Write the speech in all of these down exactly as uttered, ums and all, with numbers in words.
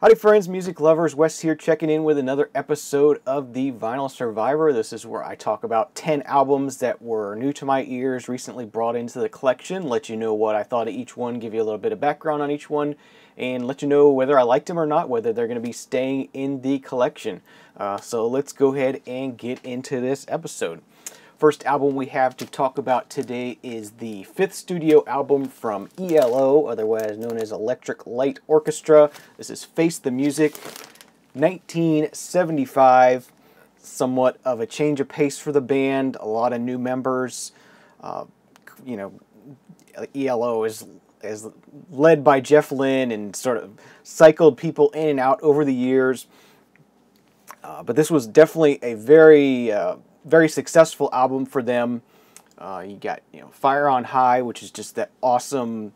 Howdy friends, music lovers, Wes here checking in with another episode of the Vinyl Survivor. This is where I talk about ten albums that were new to my ears, recently brought into the collection, let you know what I thought of each one, give you a little bit of background on each one, and let you know whether I liked them or not, whether they're going to be staying in the collection. Uh, so let's go ahead and get into this episode. First album we have to talk about today is the fifth studio album from E L O, otherwise known as Electric Light Orchestra. This is Face the Music, nineteen seventy-five. Somewhat of a change of pace for the band, a lot of new members. Uh, you know, E L O is, is led by Jeff Lynne and sort of cycled people in and out over the years. Uh, but this was definitely a very... Uh, very successful album for them. Uh, you got, you know, Fire on High, which is just that awesome,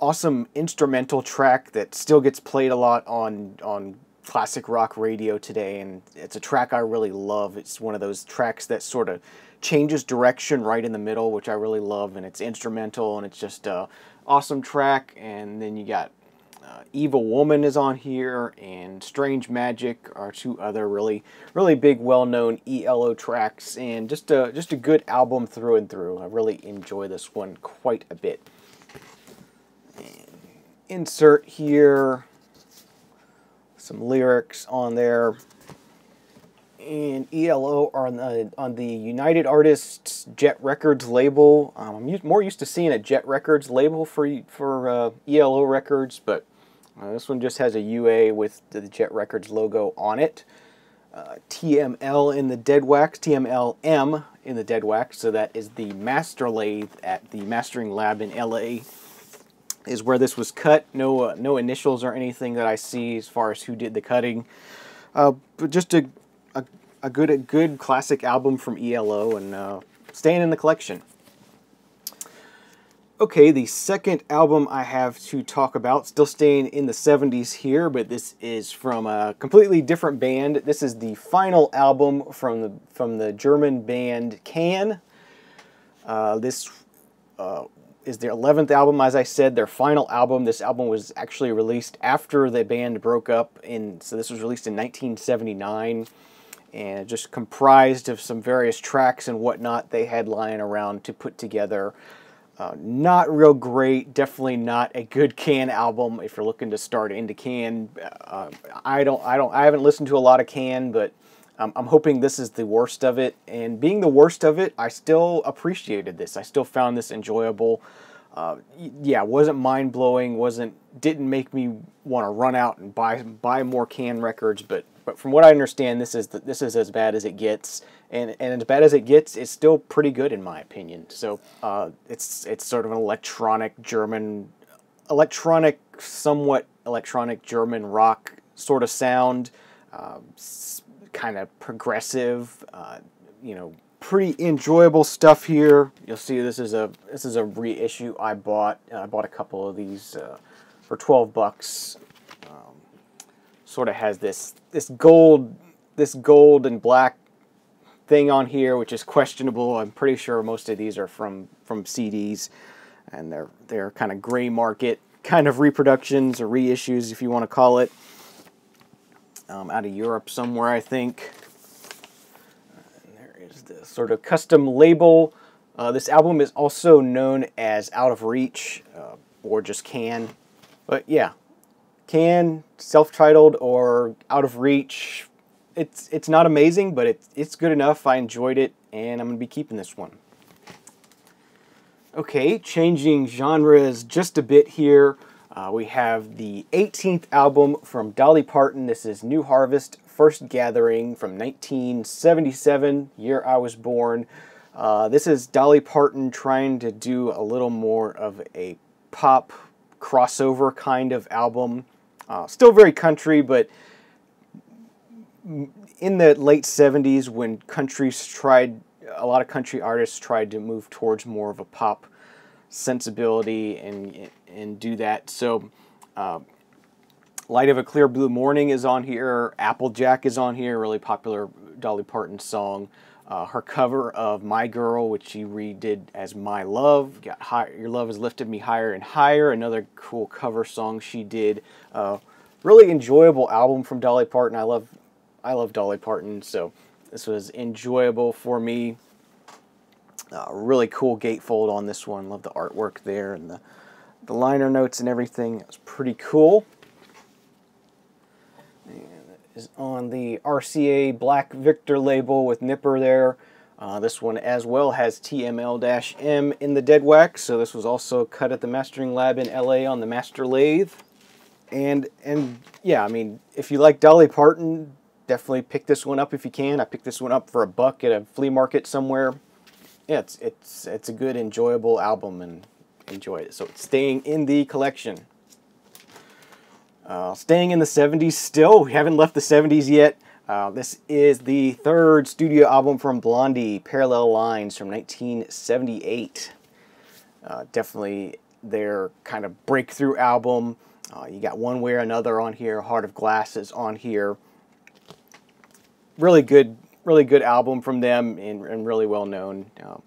awesome instrumental track that still gets played a lot on on classic rock radio today, and it's a track I really love. It's one of those tracks that sort of changes direction right in the middle, which I really love, and it's instrumental, and it's just a awesome track. And then you got Uh, Evil Woman is on here, and Strange Magic are two other really, really big, well-known E L O tracks, and just a, just a good album through and through. I really enjoy this one quite a bit. Insert here some lyrics on there. And E L O are on the, on the United Artists Jet Records label. Um, I'm used, more used to seeing a Jet Records label for, for uh, E L O records, but Uh, this one just has a U A with the Jet Records logo on it. Uh, T M L in the dead wax, T M L M in the dead wax, so that is the master lathe at the mastering lab in L A is where this was cut. No, uh, no initials or anything that I see as far as who did the cutting. Uh, but just a, a, a good, a good classic album from E L O, and uh, staying in the collection. Okay, the second album I have to talk about, still staying in the seventies here, but this is from a completely different band. This is the final album from the from the German band Can. Uh, this uh, is their eleventh album, as I said, their final album. This album was actually released after the band broke up, and so this was released in nineteen seventy-nine, and just comprised of some various tracks and whatnot they had lying around to put together. Uh, not real great, definitely not a good Can album. If you're looking to start into Can, uh, I don't, I don't, I haven't listened to a lot of Can, but um, I'm hoping this is the worst of it. And being the worst of it, I still appreciated this. I still found this enjoyable. Uh, yeah, wasn't mind blowing. wasn't Didn't make me want to run out and buy buy more Can records. But but from what I understand, this is the, this is as bad as it gets. And, and as bad as it gets, it's still pretty good in my opinion. So uh, it's it's sort of an electronic German, electronic, somewhat electronic German rock sort of sound, uh, kind of progressive, uh, you know, pretty enjoyable stuff here. You'll see this is a this is a reissue I bought. I bought a couple of these uh, for twelve bucks. Um, sort of has this this gold this gold and black thing on here, which is questionable. I'm pretty sure most of these are from from C Ds, and they're they're kind of gray market kind of reproductions or reissues, if you want to call it, um, out of Europe somewhere, I think. And there is the sort of custom label. Uh, this album is also known as Out of Reach, uh, or just Can. But yeah, Can, self-titled or Out of Reach. It's it's not amazing, but it's, it's good enough. I enjoyed it, and I'm going to be keeping this one. Okay, changing genres just a bit here. Uh, we have the eighteenth album from Dolly Parton. This is New Harvest, First Gathering from nineteen seventy-seven, year I was born. Uh, this is Dolly Parton trying to do a little more of a pop crossover kind of album. Uh, still very country, but in the late seventies, when countries tried, a lot of country artists tried to move towards more of a pop sensibility and and do that. So, uh, Light of a Clear Blue Morning is on here. Applejack is on here, really popular Dolly Parton song. Uh, her cover of My Girl, which she redid as My Love. Got high, Your Love Has Lifted Me Higher and Higher, another cool cover song she did. Uh, really enjoyable album from Dolly Parton. I love, I love Dolly Parton, so this was enjoyable for me. Uh, really cool gatefold on this one. Love the artwork there and the, the liner notes and everything. It was pretty cool. And it is on the R C A Black Victor label with Nipper there. Uh, this one as well has T M L M in the dead wax, so this was also cut at the mastering lab in L A on the master lathe. And, and yeah, I mean, if you like Dolly Parton, definitely pick this one up if you can. I picked this one up for a buck at a flea market somewhere. Yeah, it's, it's, it's a good, enjoyable album, and enjoy it. So it's staying in the collection. Uh, staying in the seventies still. We haven't left the seventies yet. Uh, this is the third studio album from Blondie, Parallel Lines, from nineteen seventy-eight. Uh, definitely their kind of breakthrough album. Uh, you got One Way or Another on here. Heart of Glass is on here. Really good, really good album from them, and, and really well known. Um,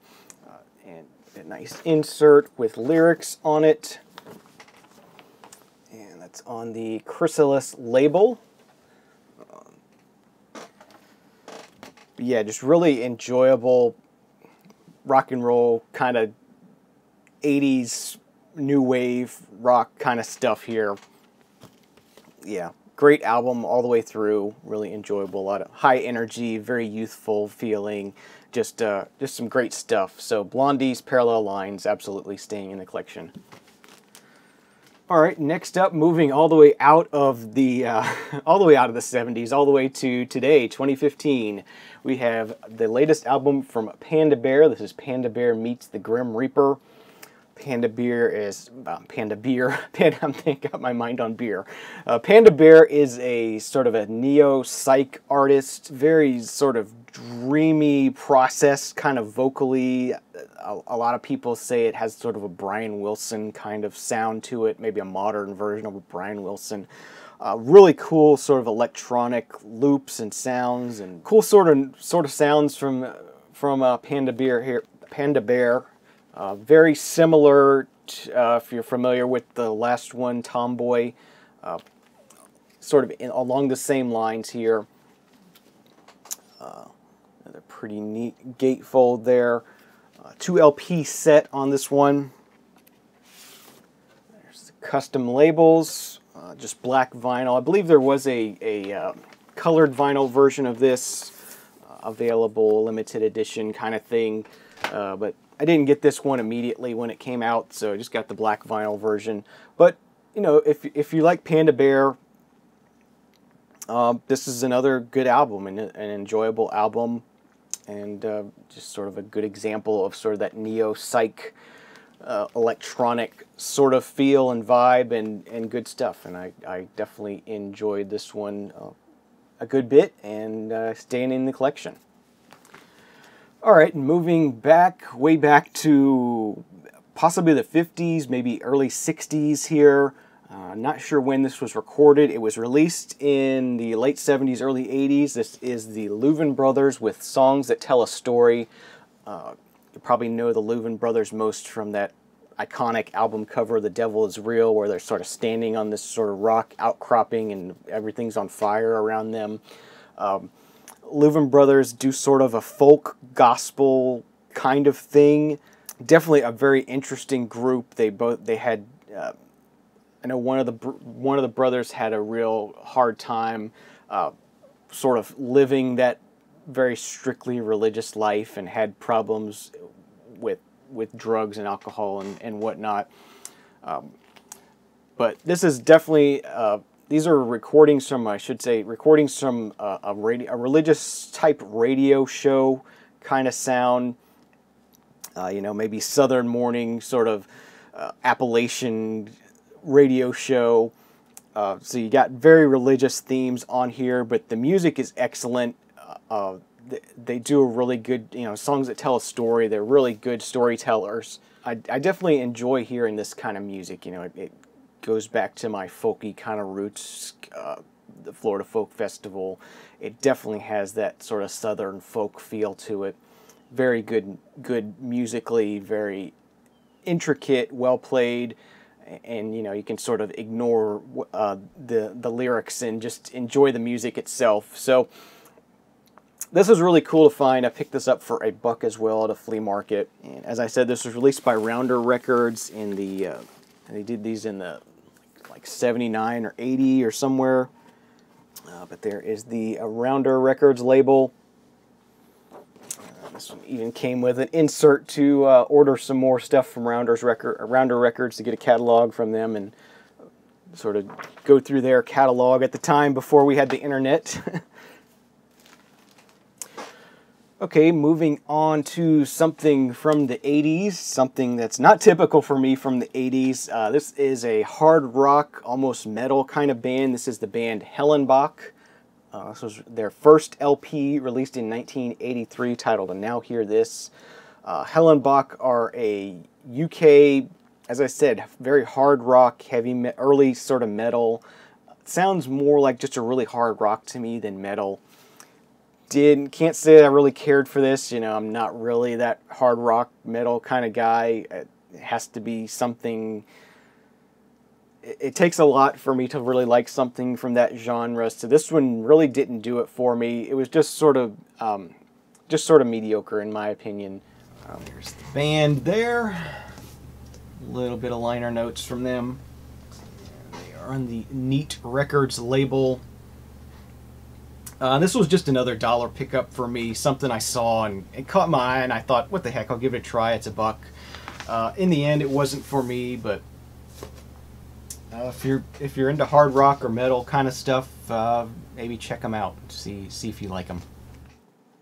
uh, and a nice insert with lyrics on it. And that's on the Chrysalis label. Yeah, just really enjoyable rock and roll, kind of eighties new wave rock kind of stuff here. Yeah, great album all the way through. Really enjoyable, a lot of high energy, very youthful feeling. Just, uh, just some great stuff. So Blondie's Parallel Lines, absolutely staying in the collection. All right, next up, moving all the way out of the uh, all the way out of the seventies, all the way to today, twenty fifteen. We have the latest album from Panda Bear. This is Panda Bear Meets the Grim Reaper. Panda Bear is uh, Panda Bear. Panda, I'm thinking, got my mind on beer. Uh, Panda Bear is a sort of a neo psych artist, very sort of dreamy, processed kind of vocally. A, a lot of people say it has sort of a Brian Wilson kind of sound to it, maybe a modern version of a Brian Wilson. Uh, really cool sort of electronic loops and sounds, and cool sort of sort of sounds from from uh, Panda Bear here. Panda Bear. Uh, very similar, to, uh, if you're familiar with the last one, Tomboy, uh, sort of in, along the same lines here. Uh, another pretty neat gatefold there. Uh, two L P set on this one. There's the custom labels, uh, just black vinyl. I believe there was a, a uh, colored vinyl version of this uh, available, limited edition kind of thing, uh, but I didn't get this one immediately when it came out, so I just got the black vinyl version. But, you know, if, if you like Panda Bear, uh, this is another good album, an, an enjoyable album, and uh, just sort of a good example of sort of that neo-psych uh, electronic sort of feel and vibe and, and good stuff. And I, I definitely enjoyed this one uh, a good bit, and uh, staying in the collection. All right, moving back, way back to possibly the fifties, maybe early sixties here. Uh, not sure when this was recorded. It was released in the late seventies, early eighties. This is the Louvin Brothers with Songs That Tell a Story. Uh, you probably know the Louvin Brothers most from that iconic album cover, The Devil Is Real, where they're sort of standing on this sort of rock outcropping and everything's on fire around them. Um, Louvin Brothers do sort of a folk gospel kind of thing. Definitely a very interesting group. They both they had. Uh, I know one of the one of the brothers had a real hard time, uh, sort of living that very strictly religious life, and had problems with with drugs and alcohol and and whatnot. Um, but this is definitely. Uh, These are recordings from, I should say, recordings from uh, a, radio, a religious type radio show kind of sound. Uh, you know, maybe Southern morning sort of uh, Appalachian radio show. Uh, so you got very religious themes on here, but the music is excellent. Uh, they, they do a really good, you know, Songs That Tell a Story. They're really good storytellers. I, I definitely enjoy hearing this kind of music. You know, it, it goes back to my folky kind of roots, uh, the Florida Folk Festival. It definitely has that sort of Southern folk feel to it. Very good, good musically, very intricate, well played, and you know, you can sort of ignore uh, the the lyrics and just enjoy the music itself. So this was really cool to find. I picked this up for a buck as well at a flea market. And as I said, this was released by Rounder Records in the uh, they did these in the like seventy-nine or eighty or somewhere. Uh, but there is the uh, Rounder Records label. This one even came with an insert to uh, order some more stuff from Rounder's record, Rounder Records to get a catalog from them and sort of go through their catalog at the time before we had the internet. Okay, moving on to something from the eighties, something that's not typical for me from the eighties. Uh, this is a hard rock, almost metal kind of band. This is the band Hellenbach. Uh, this was their first L P released in nineteen eighty-three, titled And Now Hear This. Uh, Hellenbach are a U K, as I said, very hard rock, heavy, me early sort of metal. It sounds more like just a really hard rock to me than metal. Did, can't say I really cared for this. You know, I'm not really that hard rock metal kind of guy. It has to be something... It takes a lot for me to really like something from that genre, so this one really didn't do it for me. It was just sort of, um, just sort of mediocre in my opinion. Um, there's the band there. A little bit of liner notes from them. They are on the Neat Records label. Uh, this was just another dollar pickup for me. Something I saw and it caught my eye, and I thought, "What the heck? I'll give it a try. It's a buck." Uh, in the end, it wasn't for me, but. Uh, if you're if you're into hard rock or metal kind of stuff, uh, maybe check them out. See see if you like them.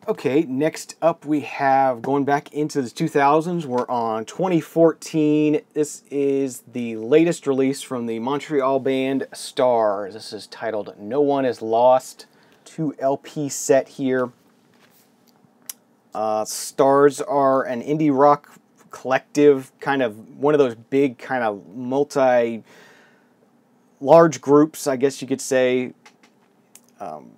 Okay, next up we have going back into the two thousands. We're on twenty fourteen. This is the latest release from the Montreal band Stars. This is titled "No One Is Lost." Two L P set here. Uh, Stars are an indie rock collective, kind of one of those big kind of multi. Large groups, I guess you could say, um,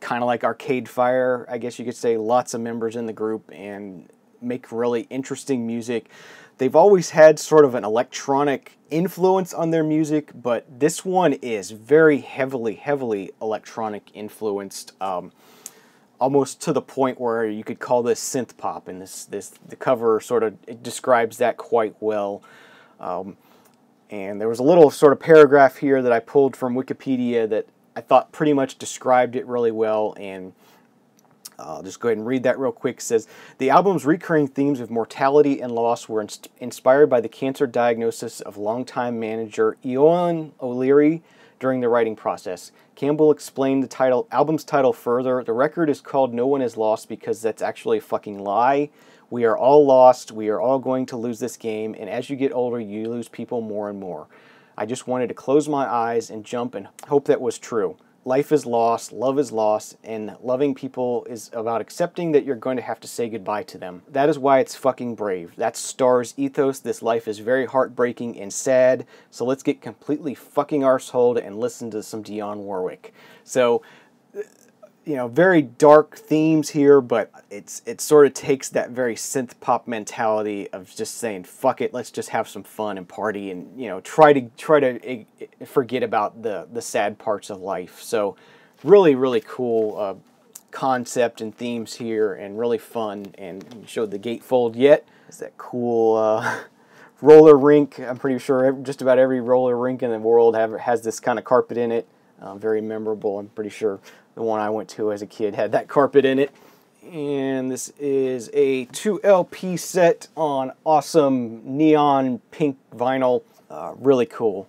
kind of like Arcade Fire, I guess you could say, lots of members in the group and make really interesting music. They've always had sort of an electronic influence on their music, but this one is very heavily, heavily electronic influenced, um, almost to the point where you could call this synth pop, and this, this the cover sort of it describes that quite well. Um, And there was a little sort of paragraph here that I pulled from Wikipedia that I thought pretty much described it really well, and I'll just go ahead and read that real quick. It says, the album's recurring themes of mortality and loss were ins inspired by the cancer diagnosis of longtime manager Eoin O'Leary during the writing process. Campbell explained the title, album's title further. The record is called No One Is Lost because that's actually a fucking lie. We are all lost, we are all going to lose this game, and as you get older, you lose people more and more. I just wanted to close my eyes and jump and hope that was true. Life is lost, love is lost, and loving people is about accepting that you're going to have to say goodbye to them. That is why it's fucking brave. That's Star's ethos. This life is very heartbreaking and sad, so let's get completely fucking arseholed and listen to some Dionne Warwick. So... you know, very dark themes here, but it's it sort of takes that very synth pop mentality of just saying fuck it, let's just have some fun and party, and you know, try to try to uh, forget about the the sad parts of life. So, really, really cool uh, concept and themes here, and really fun. And showed the gatefold yet. It's that cool uh, roller rink. I'm pretty sure just about every roller rink in the world have, has this kind of carpet in it. Uh, very memorable. I'm pretty sure the one I went to as a kid had that carpet in it. And this is a two L P set on awesome neon pink vinyl. Uh, really cool.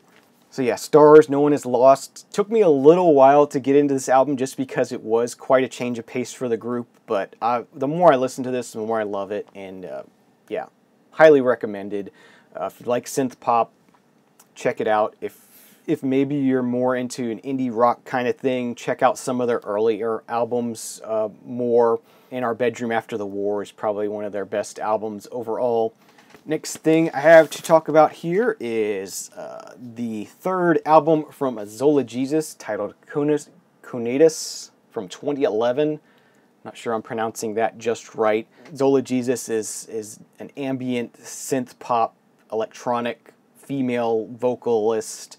So yeah, Stars, No One Is Lost. Took me a little while to get into this album just because it was quite a change of pace for the group. But I, the more I listen to this, the more I love it. And uh, yeah, highly recommended. Uh, if you like synth pop, check it out. If If maybe you're more into an indie rock kind of thing, check out some of their earlier albums uh, more. In Our Bedroom After the War is probably one of their best albums overall. Next thing I have to talk about here is uh, the third album from Zola Jesus, titled Conatus from twenty eleven. Not sure I'm pronouncing that just right. Zola Jesus is, is an ambient synth pop electronic female vocalist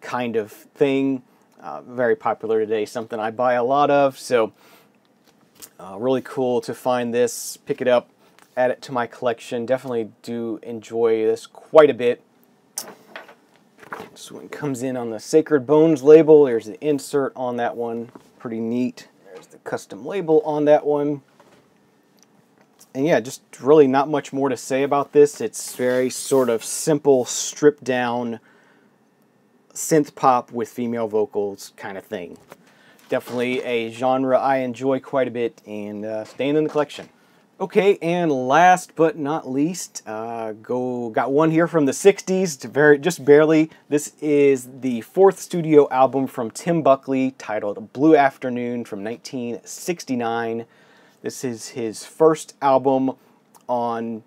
kind of thing. Uh, very popular today, something I buy a lot of, so uh, really cool to find this, pick it up, add it to my collection. Definitely do enjoy this quite a bit. This one comes in on the Sacred Bones label. There's the insert on that one, pretty neat. There's the custom label on that one. And yeah, just really not much more to say about this. It's very sort of simple, stripped down synth pop with female vocals kind of thing. Definitely a genre I enjoy quite a bit and uh, staying in the collection. Okay, and last but not least, uh, go got one here from the sixties, to very, just barely. This is the fourth studio album from Tim Buckley titled Blue Afternoon from nineteen sixty-nine. This is his first album on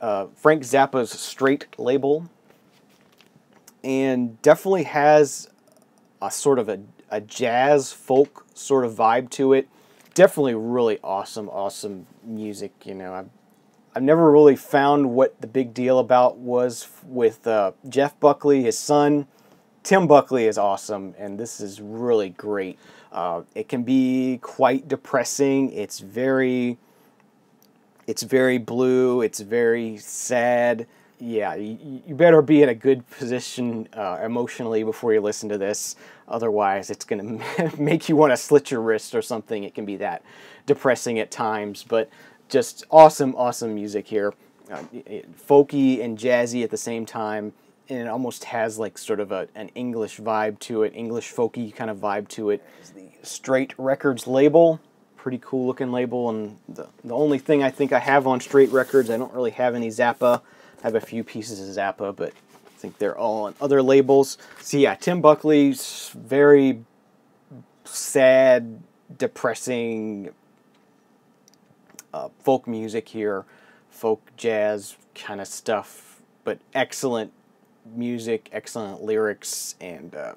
uh, Frank Zappa's Straight label, and definitely has a sort of a, a jazz folk sort of vibe to it. Definitely really awesome, awesome music. You know, I've, I've never really found what the big deal about was with uh, Jeff Buckley, his son. Tim Buckley is awesome, and this is really great. Uh, it can be quite depressing. It's very, it's very blue. It's very sad. Yeah, you, you better be in a good position uh, emotionally before you listen to this. Otherwise, it's going to make you want to slit your wrist or something. It can be that depressing at times, but just awesome, awesome music here. Uh, folky and jazzy at the same time. And it almost has like sort of a, an English vibe to it, English folky kind of vibe to it. It's the Straight Records label, pretty cool looking label, and the, the only thing I think I have on Straight Records, I don't really have any Zappa. I have a few pieces of Zappa, but I think they're all on other labels. So yeah, Tim Buckley's very sad, depressing uh, folk music here, folk jazz kind of stuff, but excellent music, excellent lyrics, and uh,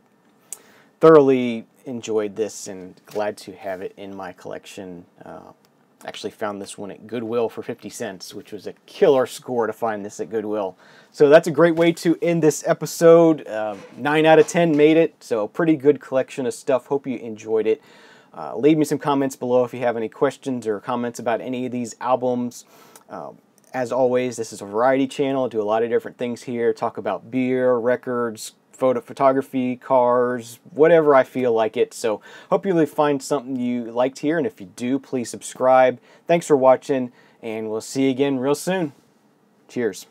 thoroughly enjoyed this and glad to have it in my collection. Uh, actually found this one at Goodwill for fifty cents, which was a killer score to find this at Goodwill. So that's a great way to end this episode. Uh, nine out of ten made it, so a pretty good collection of stuff. Hope you enjoyed it. Uh, leave me some comments below if you have any questions or comments about any of these albums. Uh, As always, this is a variety channel. I do a lot of different things here. Talk about beer, records, photo photography, cars, whatever I feel like it. So hope you really find something you liked here. And if you do, please subscribe. Thanks for watching, and we'll see you again real soon. Cheers.